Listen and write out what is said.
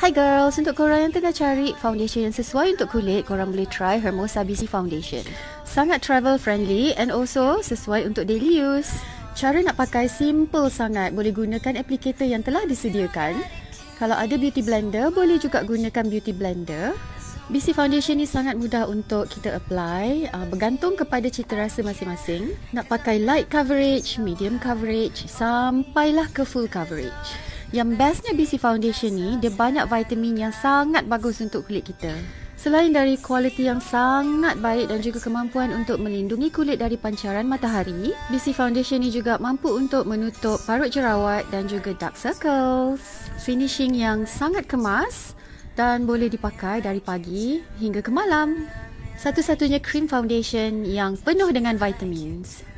Hi girls, untuk korang yang tengah cari foundation yang sesuai untuk kulit, korang boleh try Hermosa BC Foundation. Sangat travel friendly and also sesuai untuk daily use. Cara nak pakai simple sangat, boleh gunakan applicator yang telah disediakan. Kalau ada beauty blender, boleh juga gunakan beauty blender. BC Foundation ni sangat mudah untuk kita apply, bergantung kepada cita rasa masing-masing. Nak pakai light coverage, medium coverage, sampailah ke full coverage. Yang bestnya BC Foundation ni, dia banyak vitamin yang sangat bagus untuk kulit kita. Selain dari kualiti yang sangat baik dan juga kemampuan untuk melindungi kulit dari pancaran matahari, BC Foundation ni juga mampu untuk menutup parut jerawat dan juga dark circles. Finishing yang sangat kemas dan boleh dipakai dari pagi hingga ke malam. Satu-satunya cream foundation yang penuh dengan vitamins.